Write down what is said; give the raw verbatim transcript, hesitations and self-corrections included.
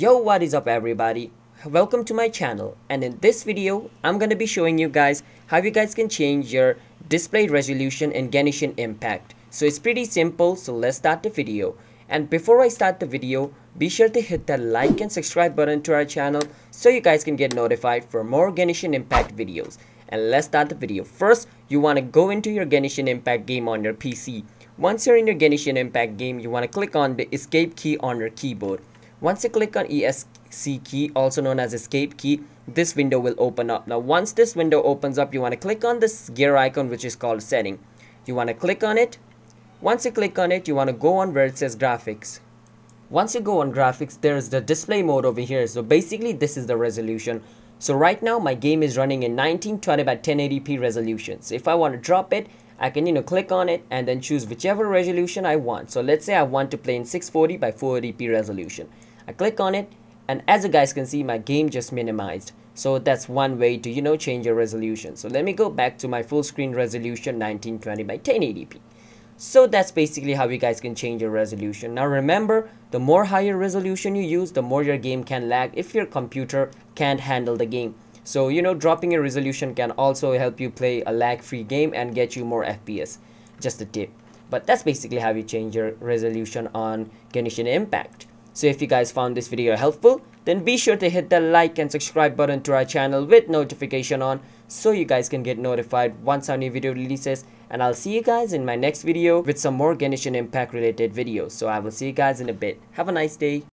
Yo, what is up everybody, welcome to my channel, and in this video I'm gonna be showing you guys how you guys can change your display resolution in Genshin Impact. So it's pretty simple, so let's start the video. And before I start the video, be sure to hit that like and subscribe button to our channel so you guys can get notified for more Genshin Impact videos. And let's start the video. First, you want to go into your Genshin Impact game on your P C. Once you're in your Genshin Impact game, you want to click on the escape key on your keyboard. Once you click on E S C key, also known as escape key, this window will open up. Now, once this window opens up, you want to click on this gear icon, which is called setting. You want to click on it. Once you click on it, you want to go on where it says graphics. Once you go on graphics, there's the display mode over here. So basically, this is the resolution. So right now my game is running in nineteen twenty by ten eighty p resolution. So if I want to drop it, I can, you know, click on it and then choose whichever resolution I want. So let's say I want to play in six forty by four eighty p resolution. I click on it, and as you guys can see, my game just minimized. So that's one way to, you know, change your resolution. So let me go back to my full screen resolution, nineteen twenty by ten eighty p. So that's basically how you guys can change your resolution. Now remember, the more higher resolution you use, the more your game can lag if your computer can't handle the game. So, you know, dropping your resolution can also help you play a lag-free game and get you more F P S. Just a tip. But that's basically how you change your resolution on Genshin Impact. So if you guys found this video helpful, then be sure to hit the like and subscribe button to our channel with notification on so you guys can get notified once our new video releases. And I'll see you guys in my next video with some more Genshin Impact related videos. So I will see you guys in a bit. Have a nice day.